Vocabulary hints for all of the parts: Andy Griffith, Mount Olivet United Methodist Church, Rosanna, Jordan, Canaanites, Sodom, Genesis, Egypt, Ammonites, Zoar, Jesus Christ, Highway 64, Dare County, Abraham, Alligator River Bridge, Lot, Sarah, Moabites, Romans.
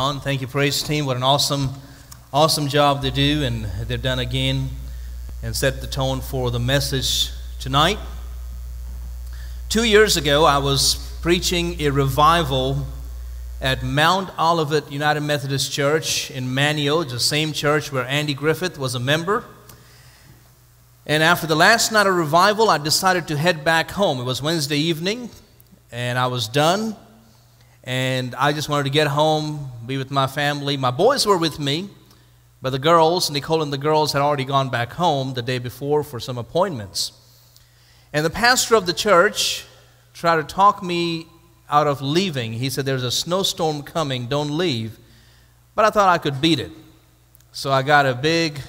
On. Thank you, praise team. What an awesome job they do, and they've done again and set the tone for the message tonight. 2 years ago, I was preaching a revival at Mount Olivet United Methodist Church in Manio, the same church where Andy Griffith was a member. And after the last night of revival, I decided to head back home. It was Wednesday evening, and I was done. And I just wanted to get home, be with my family. My boys were with me, but the girls, Nicole and the girls, had already gone back home the day before for some appointments. And the pastor of the church tried to talk me out of leaving. He said, "There's a snowstorm coming, don't leave." But I thought I could beat it. So I got a big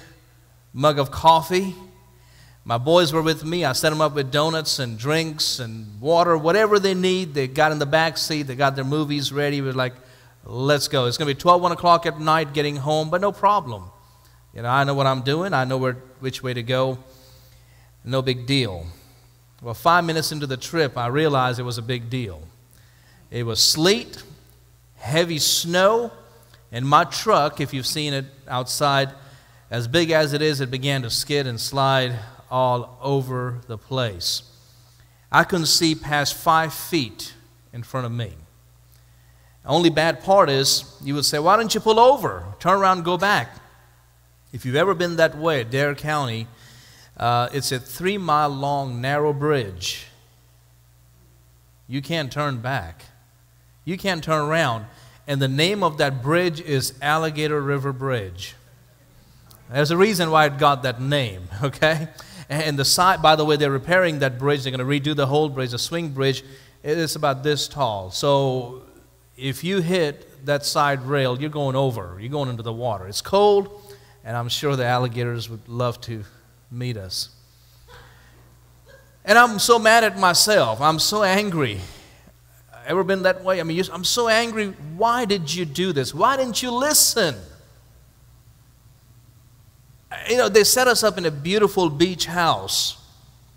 mug of coffee. My boys were with me. I set them up with donuts and drinks and water, whatever they need. They got in the back seat. They got their movies ready. We were like, let's go. It's going to be 12, 1 o'clock at night getting home, but no problem. You know, I know what I'm doing. I know which way to go. No big deal. Well, 5 minutes into the trip, I realized it was a big deal. It was sleet, heavy snow, and my truck, if you've seen it outside, as big as it is, it began to skid and slide all over the place. I couldn't see past 5 feet in front of me. The only bad part is you would say, "Why don't you pull over, turn around and go back?" If you've ever been that way at Dare County, it's a 3 mile long narrow bridge. You can't turn back. You can't turn around. And the name of that bridge is Alligator River Bridge. There's a reason why it got that name, okay? And the side, by the way, they're repairing that bridge. They're going to redo the whole bridge, the swing bridge. It's about this tall. So if you hit that side rail, you're going over. You're going into the water. It's cold, and I'm sure the alligators would love to meet us. And I'm so mad at myself. I'm so angry. Ever been that way? I mean, I'm so angry. Why did you do this? Why didn't you listen? You know, they set us up in a beautiful beach house.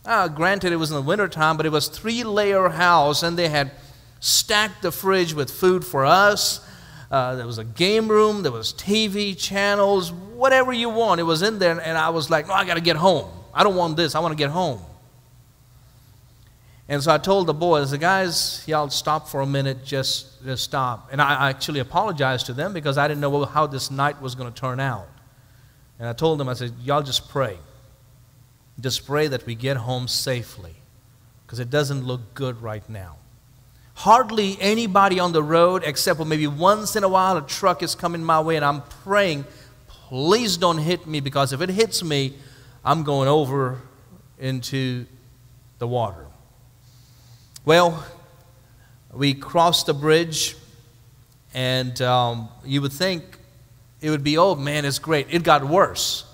Granted, it was in the wintertime, but it was 3-layer house, and they had stacked the fridge with food for us. There was a game room. There was TV channels, whatever you want. It was in there, and I was like, no, I got to get home. I don't want this. I want to get home. And so I told the boys, the guys, y'all stop for a minute, just stop. And I actually apologized to them because I didn't know how this night was going to turn out. And I told them, I said, y'all just pray. Just pray that we get home safely, because it doesn't look good right now. Hardly anybody on the road, except for maybe once in a while a truck is coming my way, and I'm praying, please don't hit me, because if it hits me, I'm going over into the water. Well, we crossed the bridge, and you would think, it would be, oh man, it's great. It got worse.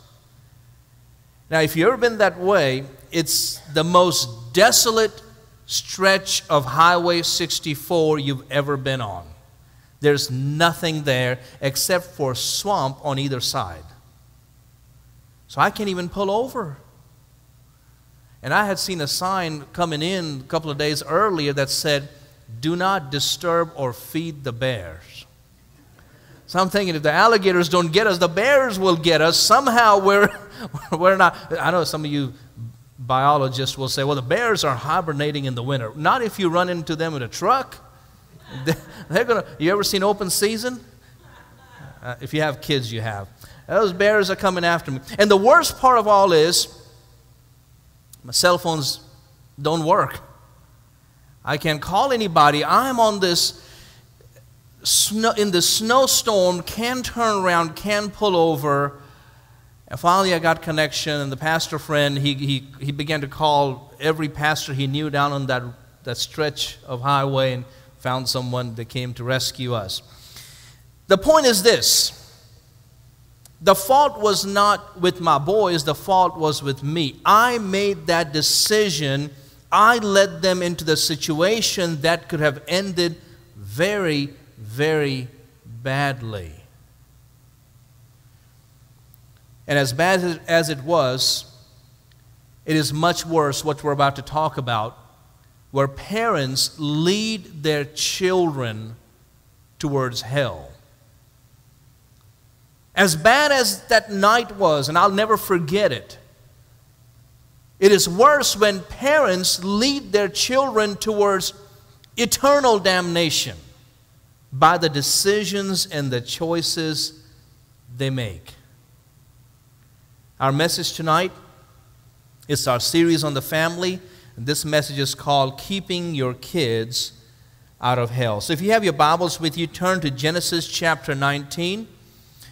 Now, if you've ever been that way, it's the most desolate stretch of Highway 64 you've ever been on. There's nothing there except for swamp on either side. So I can't even pull over. And I had seen a sign coming in a couple of days earlier that said, "Do not disturb or feed the bears." So I'm thinking, if the alligators don't get us, the bears will get us. Somehow we're not. I know some of you biologists will say, well, the bears are hibernating in the winter. Not if you run into them in a truck. They're gonna. You ever seen Open Season? If you have kids, you have. Those bears are coming after me. And the worst part of all is my cell phones don't work. I can't call anybody. I'm on this. In the snowstorm, can't turn around, can't pull over. And finally, I got connection, and the pastor friend, he began to call every pastor he knew down on that stretch of highway, and found someone that came to rescue us. The point is this. The fault was not with my boys. The fault was with me. I made that decision. I led them into the situation that could have ended very badly. And as bad as it was, it is much worse what we're about to talk about, where parents lead their children towards hell. As bad as that night was, and I'll never forget it, it is worse when parents lead their children towards eternal damnation by the decisions and the choices they make. Our message tonight is our series on the family. This message is called Keeping Your Kids Out of Hell. So if you have your Bibles with you, turn to Genesis chapter 19.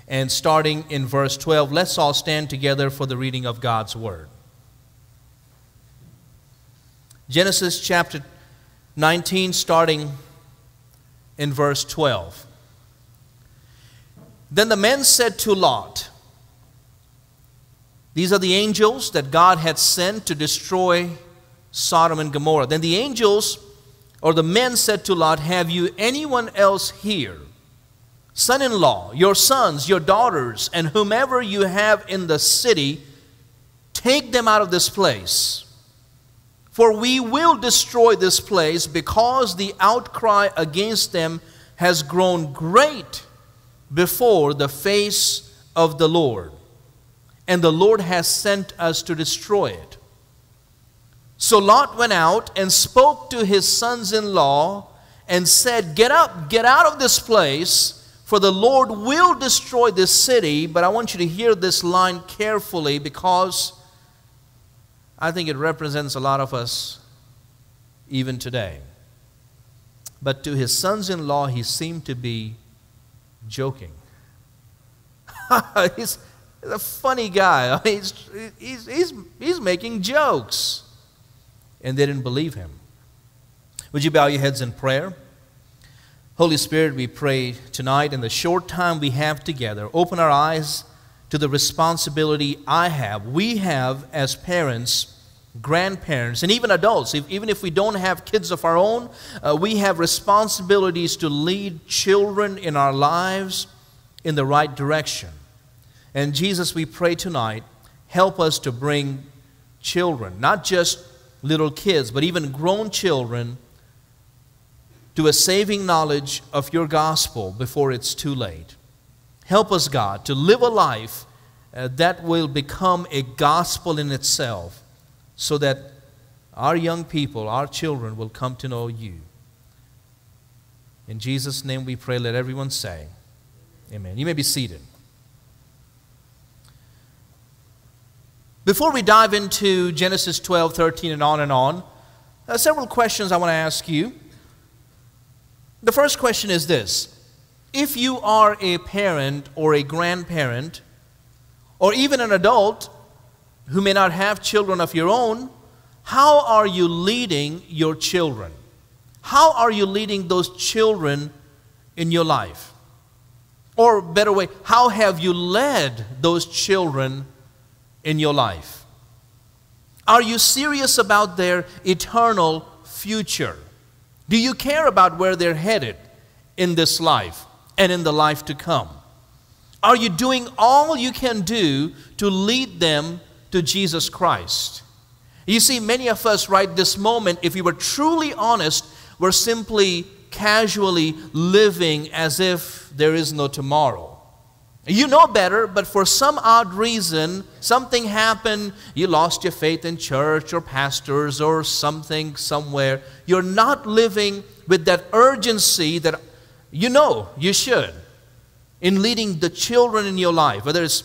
And starting in verse 12, let's all stand together for the reading of God's Word. Genesis chapter 19, starting in verse 12. Then the men said to Lot, these are the angels that God had sent to destroy Sodom and Gomorrah. Then the angels, or the men said to Lot, have you anyone else here? Son-in-law, your sons, your daughters, and whomever you have in the city, take them out of this place. For we will destroy this place because the outcry against them has grown great before the face of the Lord. And the Lord has sent us to destroy it. So Lot went out and spoke to his sons-in-law and said, get up, get out of this place, for the Lord will destroy this city. But I want you to hear this line carefully, because I think it represents a lot of us even today. But to his sons-in-law, he seemed to be joking. He's a funny guy. He's making jokes. And they didn't believe him. Would you bow your heads in prayer? Holy Spirit, we pray tonight, in the short time we have together, open our eyes to the responsibility we have as parents, grandparents, and even adults. Even if we don't have kids of our own, we have responsibilities to lead children in our lives in the right direction. And Jesus, we pray tonight, help us to bring children, not just little kids, but even grown children, to a saving knowledge of your gospel before it's too late. Help us, God, to live a life that will become a gospel in itself, so that our young people, our children, will come to know you. In Jesus' name we pray, let everyone say, amen. You may be seated. Before we dive into Genesis 12, 13, and on, several questions I want to ask you. The first question is this: if you are a parent or a grandparent, or even an adult who may not have children of your own, how are you leading your children? How are you leading those children in your life? Or better way, how have you led those children in your life? Are you serious about their eternal future? Do you care about where they're headed in this life and in the life to come? Are you doing all you can do to lead them to Jesus Christ? You see, many of us right this moment, if we were truly honest, we're simply casually living as if there is no tomorrow. You know better, but for some odd reason, something happened. You lost your faith in church or pastors or something somewhere. You're not living with that urgency that you know you should in leading the children in your life. Whether it's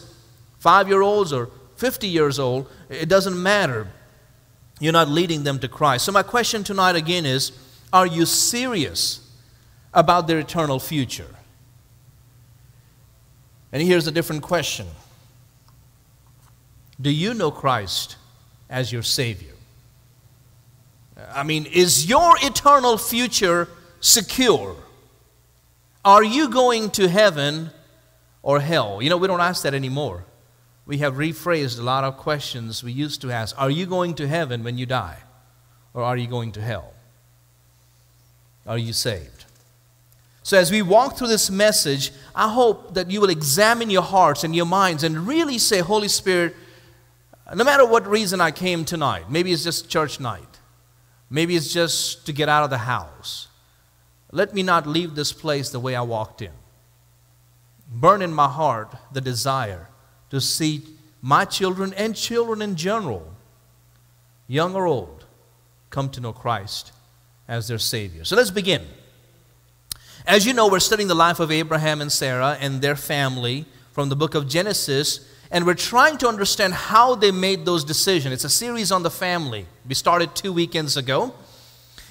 5-year-olds or 50 years old, it doesn't matter. You're not leading them to Christ. So my question tonight again is, are you serious about their eternal future? And here's a different question. Do you know Christ as your Savior? I mean, is your eternal future secure? Are you going to heaven or hell? You know, we don't ask that anymore. We have rephrased a lot of questions we used to ask. Are you going to heaven when you die? Or are you going to hell? Are you saved? So as we walk through this message, I hope that you will examine your hearts and your minds and really say, Holy Spirit, no matter what reason I came tonight, maybe it's just church night, maybe it's just to get out of the house, let me not leave this place the way I walked in. burn in my heart the desire to see my children and children in general, young or old, come to know Christ as their Savior. So let's begin. As you know, we're studying the life of Abraham and Sarah and their family from the book of Genesis, and we're trying to understand how they made those decisions. It's a series on the family. We started 2 weekends ago.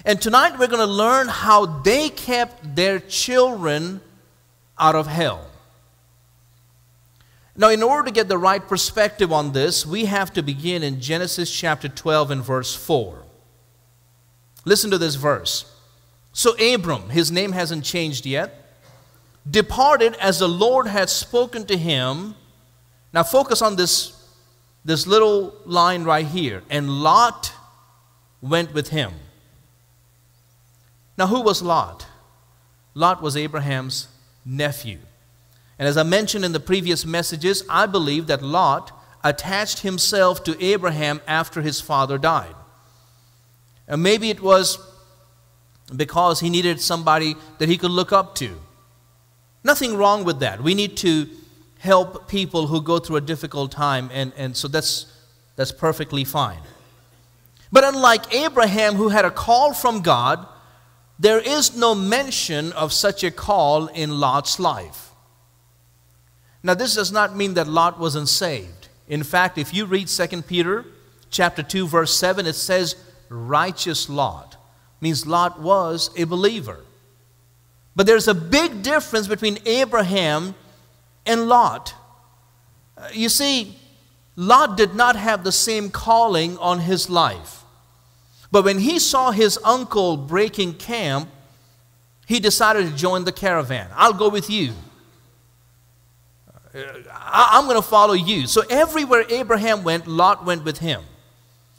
And tonight we're going to learn how they kept their children out of hell. Now, in order to get the right perspective on this, we have to begin in Genesis chapter 12 and verse 4. Listen to this verse. So Abram, his name hasn't changed yet, departed as the Lord had spoken to him. Now focus on this little line right here. And Lot went with him. Now, who was Lot? Lot was Abraham's nephew. And as I mentioned in the previous messages, I believe that Lot attached himself to Abraham after his father died. And maybe it was because he needed somebody that he could look up to. Nothing wrong with that. We need to help people who go through a difficult time, and so that's perfectly fine. But unlike Abraham, who had a call from God, there is no mention of such a call in Lot's life. Now, this does not mean that Lot wasn't saved. In fact, if you read 2 Peter chapter 2, verse 7, it says, righteous Lot. Means Lot was a believer. But there's a big difference between Abraham and Lot. You see, Lot did not have the same calling on his life. But when he saw his uncle breaking camp, he decided to join the caravan. I'll go with you. I'm going to follow you. So everywhere Abraham went, Lot went with him.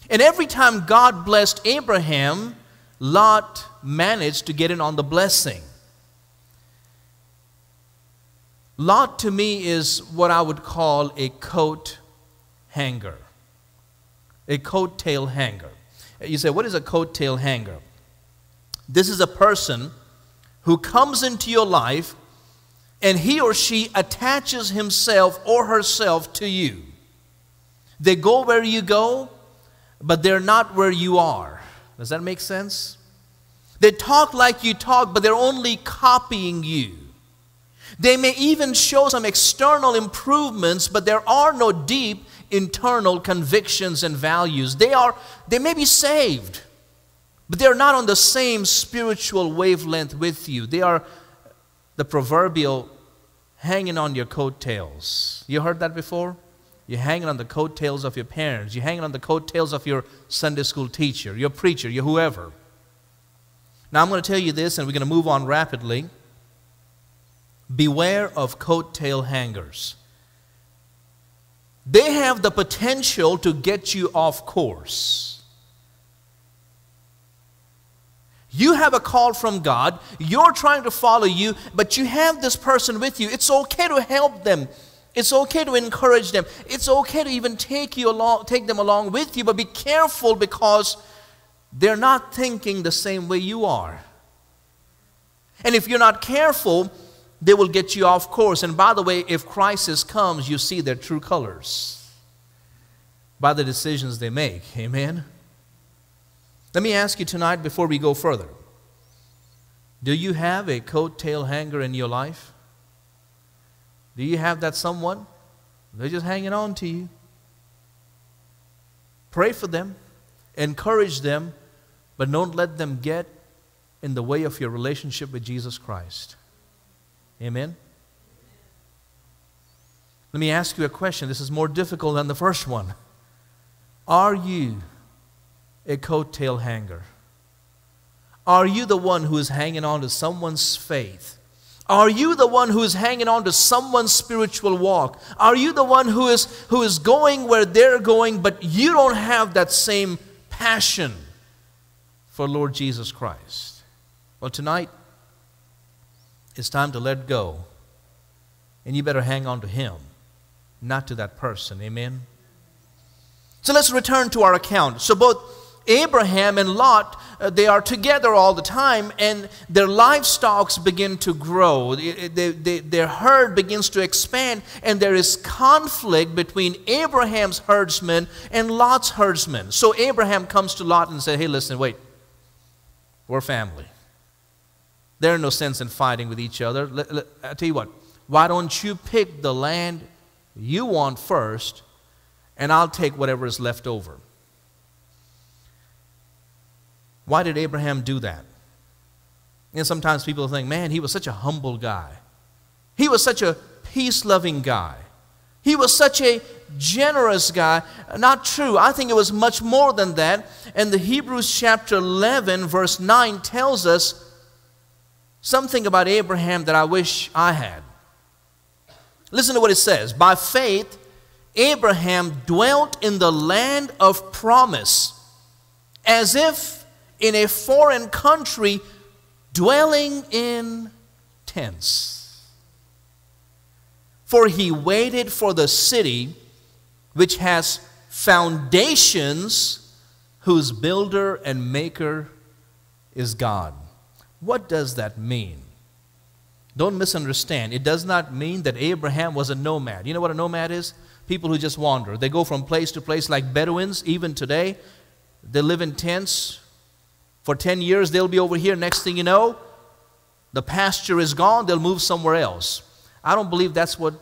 And every time God blessed Abraham, Lot managed to get in on the blessing. Lot to me is what I would call a coat hanger, a coattail hanger. You say, what is a coattail hanger? This is a person who comes into your life and he or she attaches himself or herself to you. They go where you go, but they're not where you are. Does that make sense? They talk like you talk, but they're only copying you. They may even show some external improvements, but there are no deep internal convictions and values. They may be saved, but they are not on the same spiritual wavelength with you. They are the proverbial hanging on your coattails. You heard that before? You're hanging on the coattails of your parents. You're hanging on the coattails of your Sunday school teacher, your preacher, your whoever. Now I'm going to tell you this, and we're going to move on rapidly. Beware of coattail hangers. They have the potential to get you off course. You have a call from God. You're trying to follow you, but you have this person with you. It's okay to help them. It's okay to encourage them. It's okay to even take them along with you, but be careful because they're not thinking the same way you are. And if you're not careful, they will get you off course. And by the way, if crisis comes, you see their true colors by the decisions they make. Amen? Let me ask you tonight before we go further. Do you have a coattail hanger in your life? Do you have that someone? They're just hanging on to you. Pray for them. Encourage them. But don't let them get in the way of your relationship with Jesus Christ. Amen? Let me ask you a question. This is more difficult than the first one. Are you a coattail hanger? Are you the one who is hanging on to someone's faith? Are you the one who is hanging on to someone's spiritual walk? Are you the one who is going where they're going, but you don't have that same passion for Lord Jesus Christ? Well, tonight, it's time to let go. And you better hang on to him, not to that person. Amen? So let's return to our account. So both Abraham and Lot, they are together all the time, and their livestock begin to grow. Their herd begins to expand, and there is conflict between Abraham's herdsmen and Lot's herdsmen. So Abraham comes to Lot and says, hey, listen, wait, we're family. There's no sense in fighting with each other. I tell you what, why don't you pick the land you want first, and I'll take whatever is left over. Why did Abraham do that? And sometimes people think, man, he was such a humble guy. He was such a peace-loving guy. He was such a generous guy. Not true. I think it was much more than that. And the Hebrews chapter 11, verse 9 tells us something about Abraham that I wish I had. Listen to what it says. By faith, Abraham dwelt in the land of promise, as if in a foreign country, dwelling in tents. For he waited for the city which has foundations, whose builder and maker is God. What does that mean? Don't misunderstand. It does not mean that Abraham was a nomad. You know what a nomad is? People who just wander. They go from place to place like Bedouins. Even today, they live in tents. For 10 years, they'll be over here. Next thing you know, the pasture is gone. They'll move somewhere else. I don't believe that's what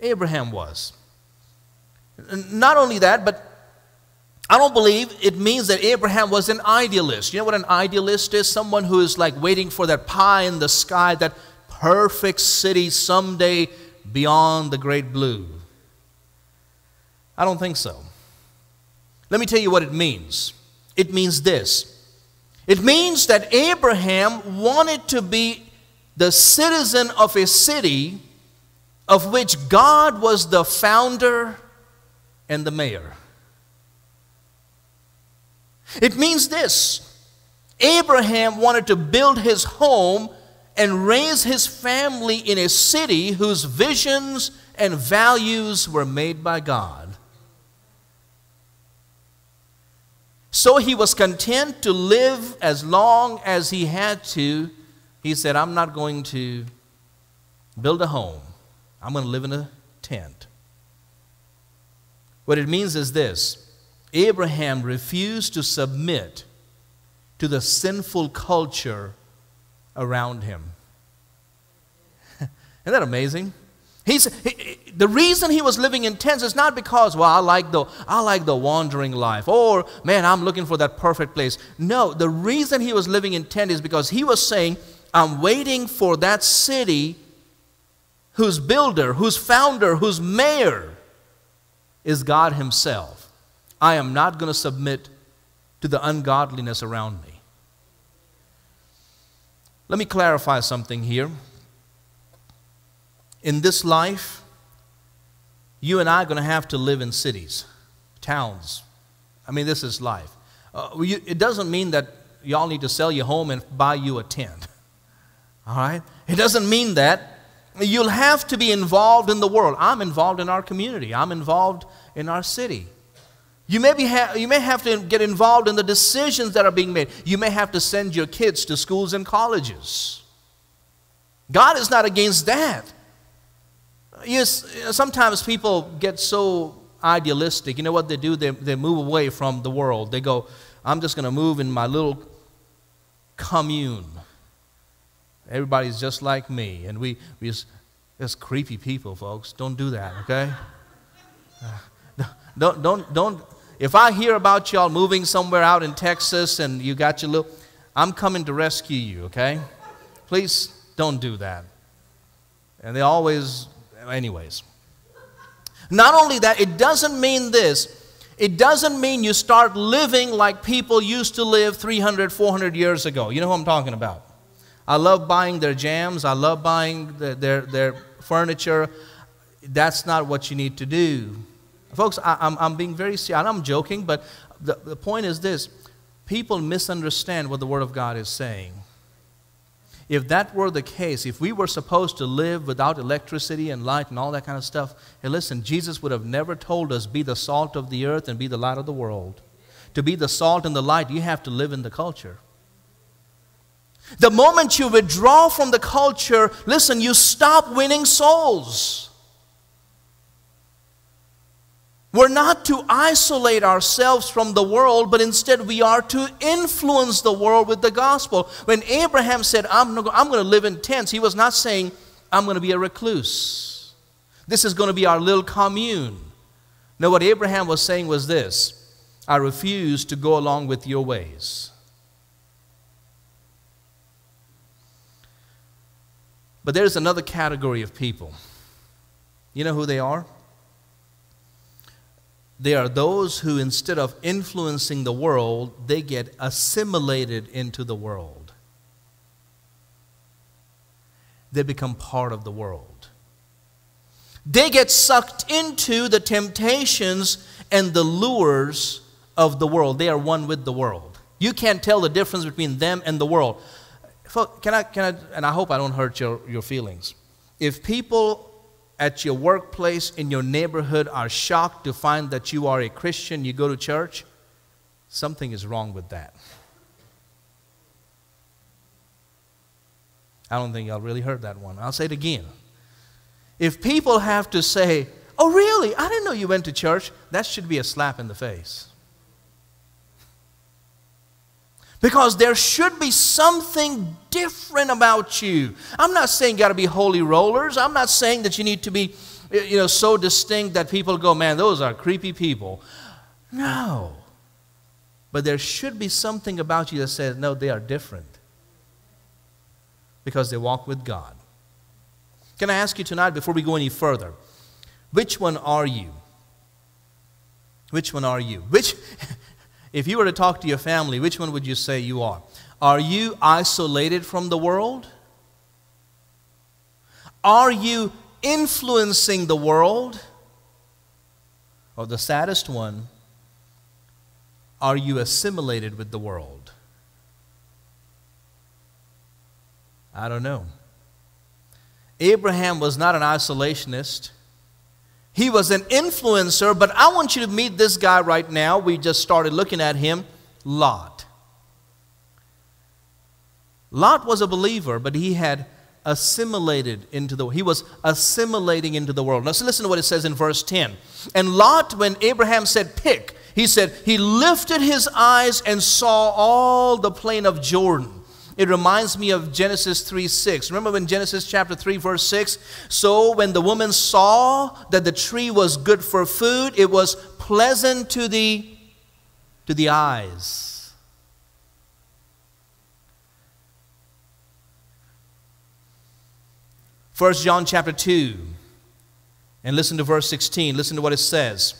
Abraham was. Not only that, but I don't believe it means that Abraham was an idealist. You know what an idealist is? Someone who is like waiting for that pie in the sky, that perfect city someday beyond the great blue. I don't think so. Let me tell you what it means. It means this. It means that Abraham wanted to be the citizen of a city of which God was the founder and the mayor. It means this. Abraham wanted to build his home and raise his family in a city whose visions and values were made by God. So he was content to live as long as he had to. He said, I'm not going to build a home. I'm going to live in a tent. What it means is this. Abraham refused to submit to the sinful culture around him. Isn't that amazing? The reason he was living in tents is not because, well, I like the wandering life, or, man, I'm looking for that perfect place. No, the reason he was living in tents is because he was saying, I'm waiting for that city whose builder, whose founder, whose mayor is God himself. I am not going to submit to the ungodliness around me. Let me clarify something here. In this life, you and I are going to have to live in cities, towns. I mean, this is life. It doesn't mean that y'all need to sell your home and buy you a tent. All right? It doesn't mean that. You'll have to be involved in the world. I'm involved in our community. I'm involved in our city. You may have to get involved in the decisions that are being made. You may have to send your kids to schools and colleges. God is not against that. Yes, sometimes people get so idealistic. You know what they do? They move away from the world. They go, I'm just going to move in my little commune. Everybody's just like me. And we just creepy people, folks. Don't do that, okay? Don't. If I hear about y'all moving somewhere out in Texas and you got your little, I'm coming to rescue you, okay? Please don't do that. And they always... Anyways, not only that, it doesn't mean this. It doesn't mean you start living like people used to live 300, 400 years ago. You know who I'm talking about. I love buying their jams. I love buying their furniture. That's not what you need to do. Folks, I'm being very serious. I'm joking, but the point is this. People misunderstand what the Word of God is saying. If that were the case, if we were supposed to live without electricity and light and all that kind of stuff, hey, listen, Jesus would have never told us, be the salt of the earth and be the light of the world. to be the salt and the light, you have to live in the culture. The moment you withdraw from the culture, listen, you stop winning souls. We're not to isolate ourselves from the world, but instead we are to influence the world with the gospel. When Abraham said, I'm going to live in tents, he was not saying, I'm going to be a recluse. This is going to be our little commune. No, what Abraham was saying was this: I refuse to go along with your ways. But there's another category of people. You know who they are? They are those who, instead of influencing the world, they get assimilated into the world. They become part of the world. They get sucked into the temptations and the lures of the world. They are one with the world. You can't tell the difference between them and the world. And I hope I don't hurt your feelings. If people at your workplace, in your neighborhood, are shocked to find that you are a Christian, you go to church, something is wrong with that. I don't think y'all really heard that one. I'll say it again. If people have to say, oh really, I didn't know you went to church, that should be a slap in the face. Because there should be something different about you. I'm not saying you got to be holy rollers. I'm not saying that you need to be, so distinct that people go, man, those are creepy people. No. But there should be something about you that says, no, they are different. Because they walk with God. Can I ask you tonight, before we go any further, which one are you? Which one are you? If you were to talk to your family, which one would you say you are? Are you isolated from the world? Are you influencing the world? Or the saddest one, are you assimilated with the world? I don't know. Abraham was not an isolationist. He was an influencer, but I want you to meet this guy right now. We just started looking at him, Lot. Lot was a believer, but he had assimilated into the world. He was assimilating into the world. Now, so listen to what it says in verse 10. And Lot, when Abraham said, pick, he said, he lifted his eyes and saw all the plain of Jordan. It reminds me of Genesis 3:6. Remember in Genesis chapter 3, verse 6? So when the woman saw that the tree was good for food, it was pleasant to the eyes. First John chapter 2. And listen to verse 16. Listen to what it says.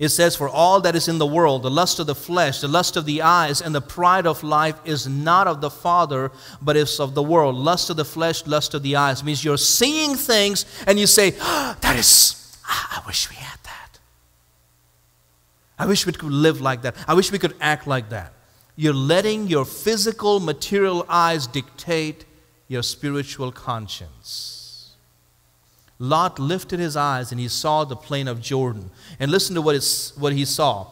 It says, for all that is in the world, the lust of the flesh, the lust of the eyes, and the pride of life is not of the Father, but is of the world. Lust of the flesh, lust of the eyes. It means you're seeing things and you say, oh, I wish we had that. I wish we could live like that. I wish we could act like that. You're letting your physical, material eyes dictate your spiritual conscience. Lot lifted his eyes and he saw the plain of Jordan. And listen to what he saw.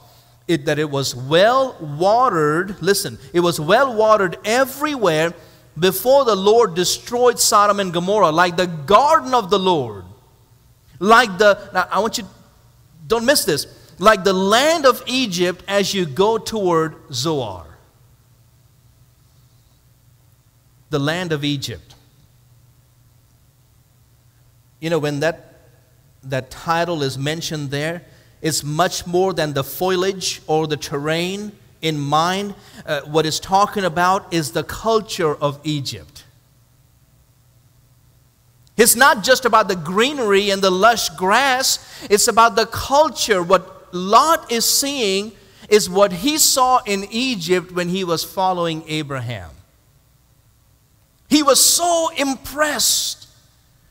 That it was well watered. Listen, it was well watered everywhere before the Lord destroyed Sodom and Gomorrah, like the garden of the Lord. Now I want you, don't miss this. Like the land of Egypt as you go toward Zoar. The land of Egypt. You know, when that title is mentioned there, it's much more than the foliage or the terrain in mind. What it's talking about is the culture of Egypt. It's not just about the greenery and the lush grass. It's about the culture. What Lot is seeing is what he saw in Egypt when he was following Abraham. He was so impressed.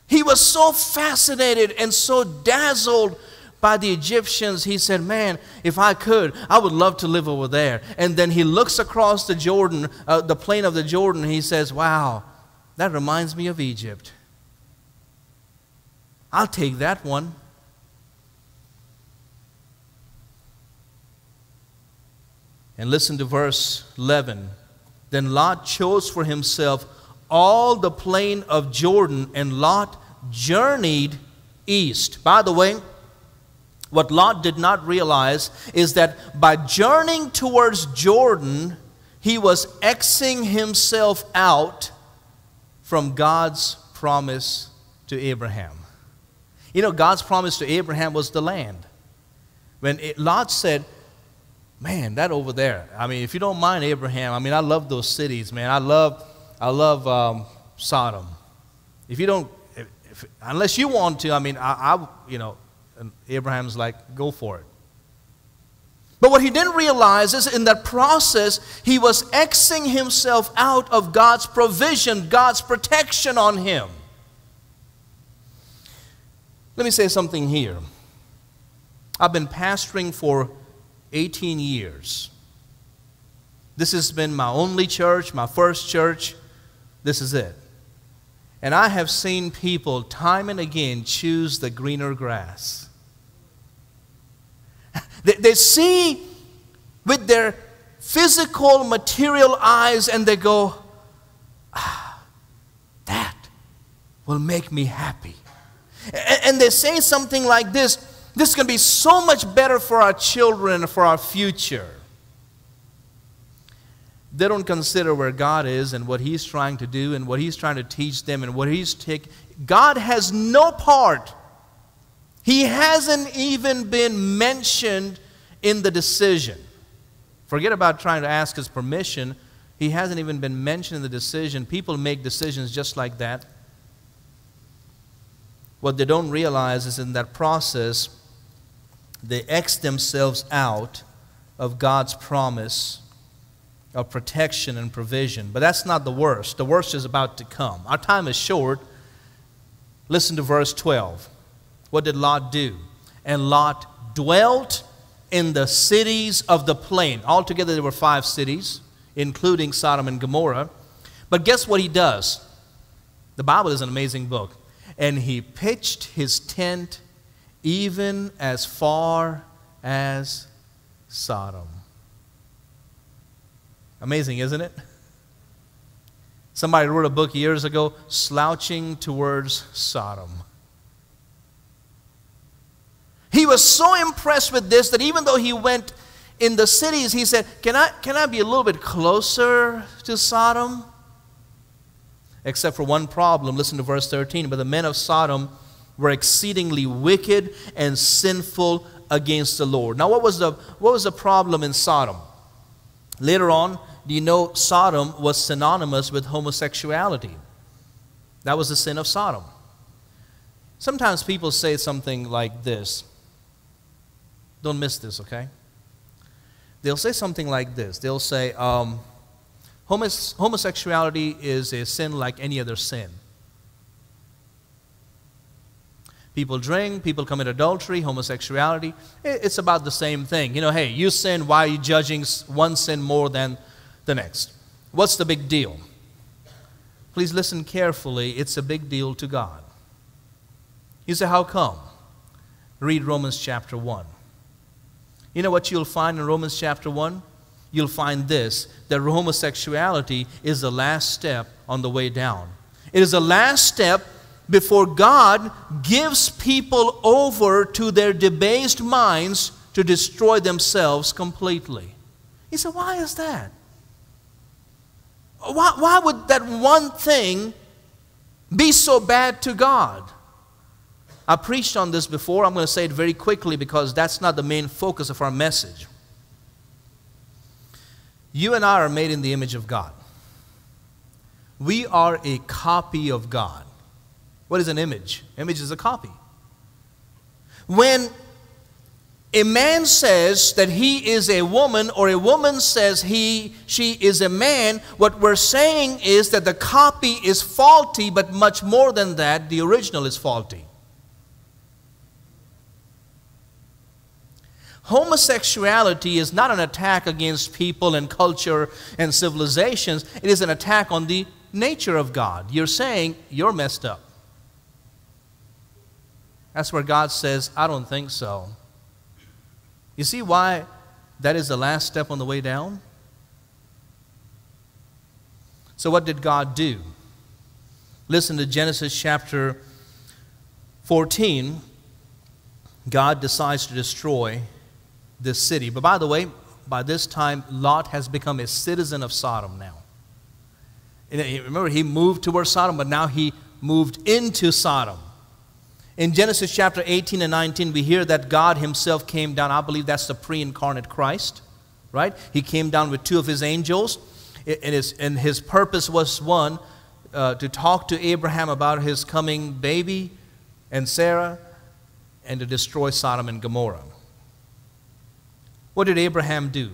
He was so fascinated and so dazzled by the Egyptians. He said, man, if I could, I would love to live over there. And then he looks across the Jordan, the plain of the Jordan. And he says, wow, that reminds me of Egypt. I'll take that one. And listen to verse 11. Then Lot chose for himself all the plain of Jordan, and Lot journeyed east. By the way, what Lot did not realize is that by journeying towards Jordan, he was Xing himself out from God's promise to Abraham. You know, God's promise to Abraham was the land. When Lot said, man, that over there, I mean, if you don't mind, Abraham, I mean, I love those cities, man. I love Sodom. If you don't, unless you want to, I mean, you know, and Abraham's like, go for it. But what he didn't realize is in that process, he was Xing himself out of God's provision, God's protection on him. Let me say something here. I've been pastoring for 18 years. This has been my only church, my first church. This is it. And I have seen people time and again choose the greener grass. They see with their physical, material eyes and they go, ah, that will make me happy. And they say something like this, this is going to be so much better for our children and for our future. They don't consider where God is and what He's trying to do and what He's trying to teach them and what He's taking. God has no part. He hasn't even been mentioned in the decision. Forget about trying to ask His permission. He hasn't even been mentioned in the decision. People make decisions just like that. What they don't realize is in that process, they X themselves out of God's promise of protection and provision. But that's not the worst. The worst is about to come. Our time is short. Listen to verse 12. What did Lot do? And Lot dwelt in the cities of the plain. Altogether there were 5 cities, including Sodom and Gomorrah. But guess what he does? The Bible is an amazing book. And he pitched his tent even as far as Sodom. Amazing, isn't it? Somebody wrote a book years ago, Slouching Towards Sodom. He was so impressed with this that even though he went in the cities, he said, can I be a little bit closer to Sodom? Except for one problem. Listen to verse 13. But the men of Sodom were exceedingly wicked and sinful against the Lord. Now what was the problem in Sodom? Later on, do you know Sodom was synonymous with homosexuality? That was the sin of Sodom. Sometimes people say something like this. Don't miss this, okay? They'll say something like this. They'll say, homosexuality is a sin like any other sin. People drink, people commit adultery, homosexuality. It's about the same thing. You know, hey, you sin, why are you judging one sin more than the next? What's the big deal? Please listen carefully. It's a big deal to God. You say, how come? Read Romans chapter 1. You know what you'll find in Romans chapter 1? You'll find this, that homosexuality is the last step on the way down. It is the last step before God gives people over to their debased minds to destroy themselves completely. He said, why is that? Why would that one thing be so bad to God? I preached on this before. I'm going to say it very quickly because that's not the main focus of our message. You and I are made in the image of God. We are a copy of God. What is an image? Image is a copy. When a man says that he is a woman or a woman says she is a man, what we're saying is that the copy is faulty, but much more than that, the original is faulty. Homosexuality is not an attack against people and culture and civilizations. It is an attack on the nature of God. You're saying you're messed up. That's where God says, I don't think so. You see why That is the last step on the way down. So what did God do? Listen to Genesis chapter 14. God decides to destroy this city. But by the way, by this time, Lot has become a citizen of Sodom now. And remember, he moved towards Sodom, but now he moved into Sodom. In Genesis chapter 18 and 19, we hear that God himself came down. I believe that's the pre-incarnate Christ, right? He came down with two of his angels, and his purpose was one, to talk to Abraham about his coming baby and Sarah, and to destroy Sodom and Gomorrah. What did Abraham do?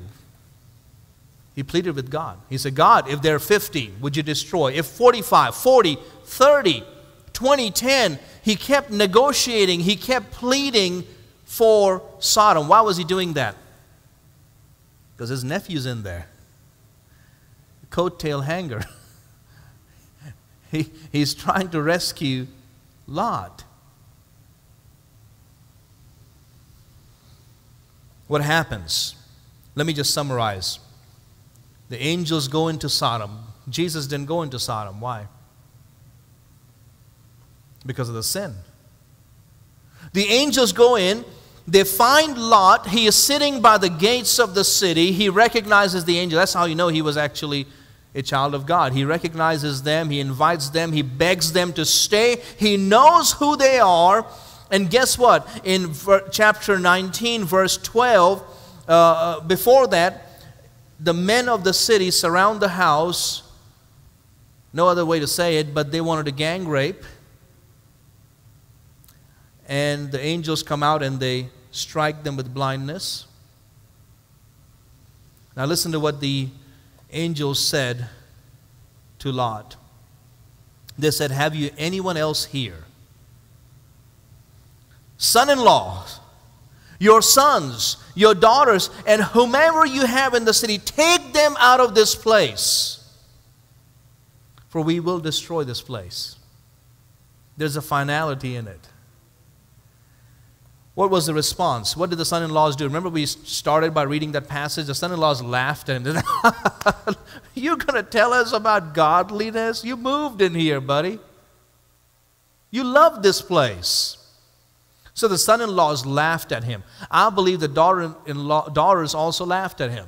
He pleaded with God. He said, God, if there are 50, would you destroy? If 45, 40, 30, 20, 10, he kept negotiating. He kept pleading for Sodom. Why was he doing that? Because his nephew's in there. Coattail hanger. He's trying to rescue Lot. What happens? Let me just summarize. The angels go into Sodom. Jesus didn't go into Sodom. Why? Because of the sin. The angels go in. They find Lot. He is sitting by the gates of the city. He recognizes the angel. That's how you know he was actually a child of God. He recognizes them. He invites them. He begs them to stay. He knows who they are. And guess what? In chapter 19, verse 12, before that, the men of the city surround the house. No other way to say it, but they wanted to gang rape. And the angels come out and they strike them with blindness. Now listen to what the angels said to Lot. They said, have you anyone else here? Son-in-law, your sons, your daughters, and whomever you have in the city, take them out of this place, for we will destroy this place. There's a finality in it. What was the response? What did the son-in-laws do? Remember, we started by reading that passage. The son-in-laws laughed at him. You're going to tell us about godliness? You moved in here, buddy. You love this place. So the son-in-laws laughed at him. I believe the daughters also laughed at him.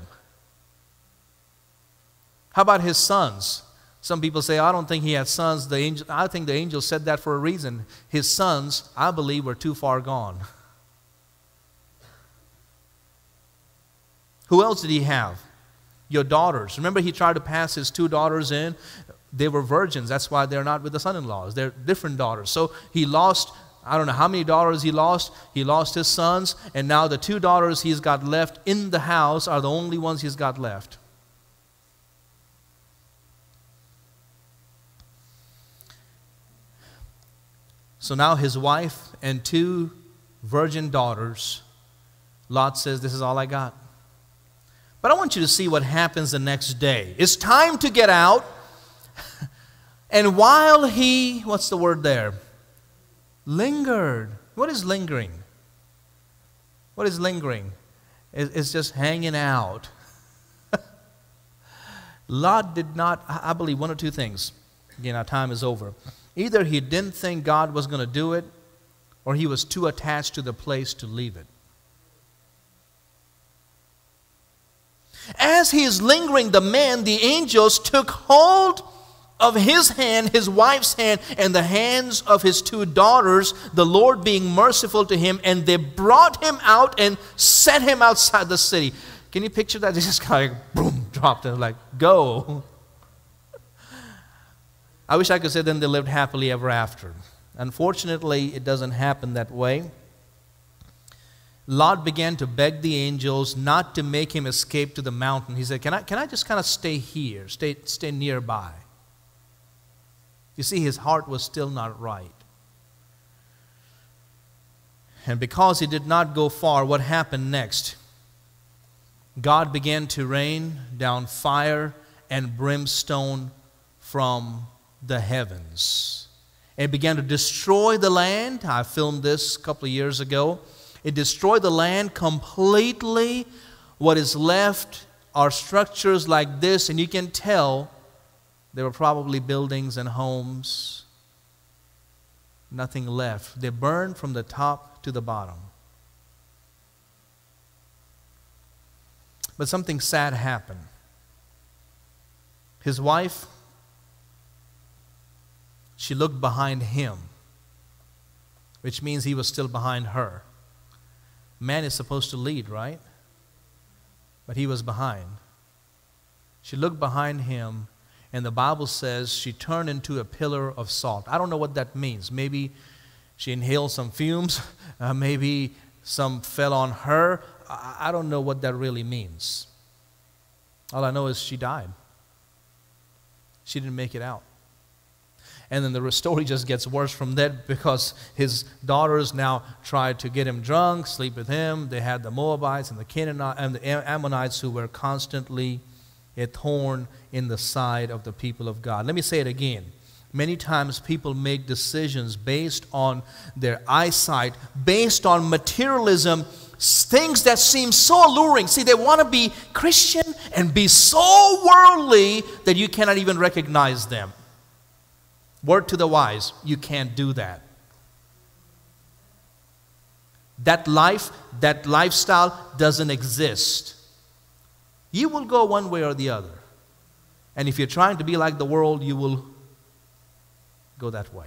How about his sons? Some people say, I don't think he had sons. I think the angel said that for a reason. His sons, I believe, were too far gone. Who else did he have? Your daughters. Remember, he tried to pass his two daughters in. They were virgins. That's why they're not with the son-in-laws. They're different daughters. So he lost... I don't know how many daughters he lost. He lost his sons, and now the two daughters he's got left in the house are the only ones he's got left. So now his wife and two virgin daughters, Lot says, this is all I got. But I want you to see what happens the next day. It's time to get out. And while he, what's the word there? Lingered. What is lingering? What is lingering? It's just hanging out. Lot did not, I believe, one or two things. Again, our time is over. Either he didn't think God was going to do it, or he was too attached to the place to leave it. As he is lingering, the angels took hold of his hand, his wife's hand, and the hands of his two daughters, the Lord being merciful to him, and they brought him out and set him outside the city. Can you picture that? They just kind of like, boom, dropped him, like, go. I wish I could say then they lived happily ever after. Unfortunately, it doesn't happen that way. Lot began to beg the angels not to make him escape to the mountain. He said, can I just kind of stay here, stay nearby? You see, his heart was still not right. And because he did not go far, what happened next? God began to rain down fire and brimstone from the heavens. It began to destroy the land. I filmed this a couple of years ago. It destroyed the land completely. What is left are structures like this, and you can tell there were probably buildings and homes. Nothing left. They burned from the top to the bottom. But something sad happened. His wife, she looked behind him, which means he was still behind her. Man is supposed to lead, right? But he was behind. She looked behind him, and the Bible says she turned into a pillar of salt. I don't know what that means. Maybe she inhaled some fumes. Maybe some fell on her. I don't know what that really means. All I know is she died. She didn't make it out. And then the story just gets worse from that, because his daughters now tried to get him drunk, sleep with him. They had the Moabites and the Canaanites and the Ammonites, who were constantly a thorn in the side of the people of God. Let me say it again. Many times people make decisions based on their eyesight, based on materialism, things that seem so alluring. See, they want to be Christian and be so worldly that you cannot even recognize them. Word to the wise, you can't do that. That life, that lifestyle doesn't exist. You will go one way or the other. And if you're trying to be like the world, you will go that way.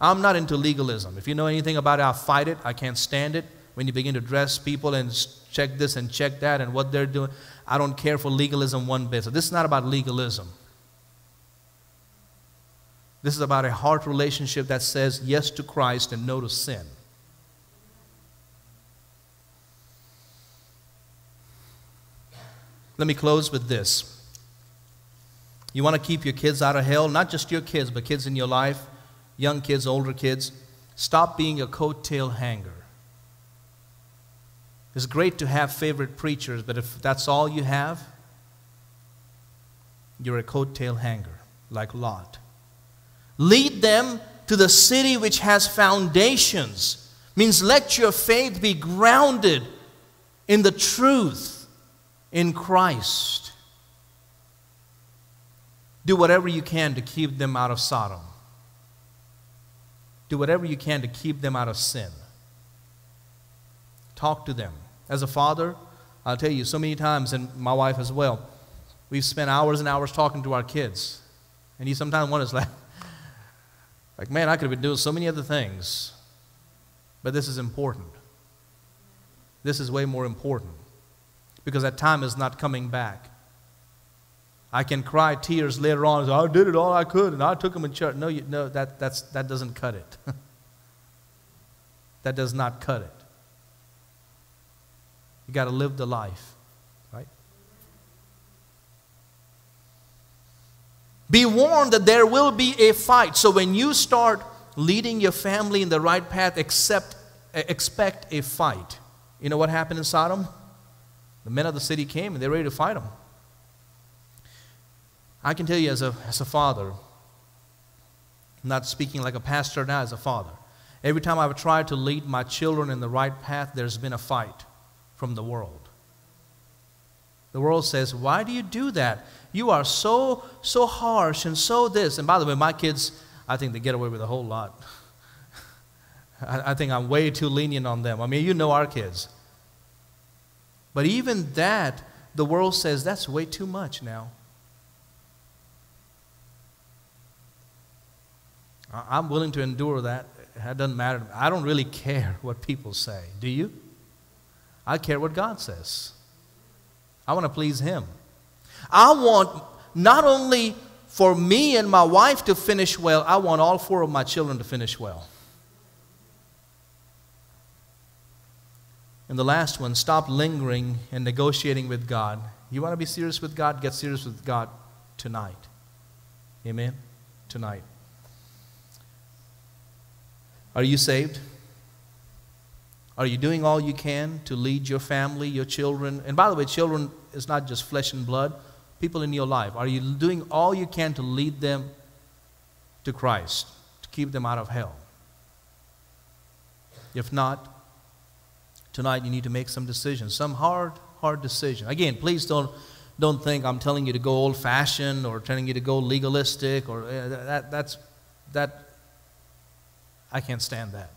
I'm not into legalism. If you know anything about it, I fight it. I can't stand it. When you begin to dress people and check this and check that and what they're doing, I don't care for legalism one bit. So this is not about legalism. This is about a heart relationship that says yes to Christ and no to sin. Let me close with this. You want to keep your kids out of hell? Not just your kids, but kids in your life, young kids, older kids. Stop being a coattail hanger. It's great to have favorite preachers, but if that's all you have, you're a coattail hanger, like Lot. Lead them to the city which has foundations. Means let your faith be grounded in the truth in Christ. Do whatever you can to keep them out of Sodom. Do whatever you can to keep them out of sin. Talk to them. As a father, I'll tell you so many times, and my wife as well, we've spent hours and hours talking to our kids. And you sometimes wonder, it's like, man, I could have been doing so many other things. But this is important. This is way more important. Because that time is not coming back. I can cry tears later on. I did it all I could, and I took them in church. No, that doesn't cut it. That does not cut it. You got to live the life, right? Be warned that there will be a fight. So when you start leading your family in the right path, expect a fight. You know what happened in Sodom? The men of the city came and they're ready to fight them. I can tell you as a father, I'm not speaking like a pastor now, as a father, every time I've tried to lead my children in the right path, there's been a fight from the world. The world says, why do you do that? You are so harsh and so this. And by the way, my kids, I think they get away with a whole lot. I think I'm way too lenient on them. I mean, you know our kids. But even that, the world says, that's way too much now. I'm willing to endure that. It doesn't matter. I don't really care what people say. Do you? I care what God says. I want to please Him. I want not only for me and my wife to finish well, I want all four of my children to finish well. And the last one, stop lingering and negotiating with God. You want to be serious with God? Get serious with God tonight. Amen? Tonight. Are you saved? Are you doing all you can to lead your family, your children? And by the way, children is not just flesh and blood. People in your life. Are you doing all you can to lead them to Christ, to keep them out of hell? If not, tonight you need to make some decisions, some hard, hard decision. Again, please don't think I'm telling you to go old-fashioned or telling you to go legalistic or that. I can't stand that.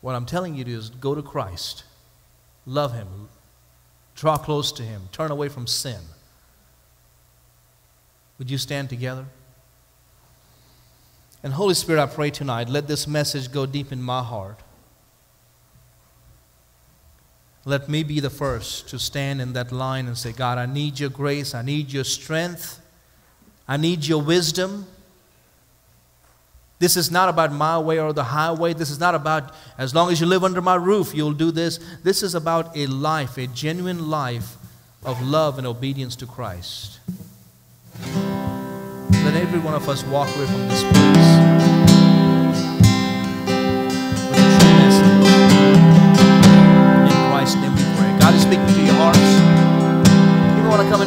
What I'm telling you to do is go to Christ, love Him, draw close to Him, turn away from sin. Would you stand together? And Holy Spirit, I pray tonight, let this message go deep in my heart. Let me be the first to stand in that line and say, God, I need your grace, I need your strength, I need your wisdom. This is not about my way or the highway. This is not about, as long as you live under my roof, you'll do this. This is about a life, a genuine life of love and obedience to Christ. Let every one of us walk away from this place with a true message. In Christ's name we pray. God is speaking to your hearts. You want to come in.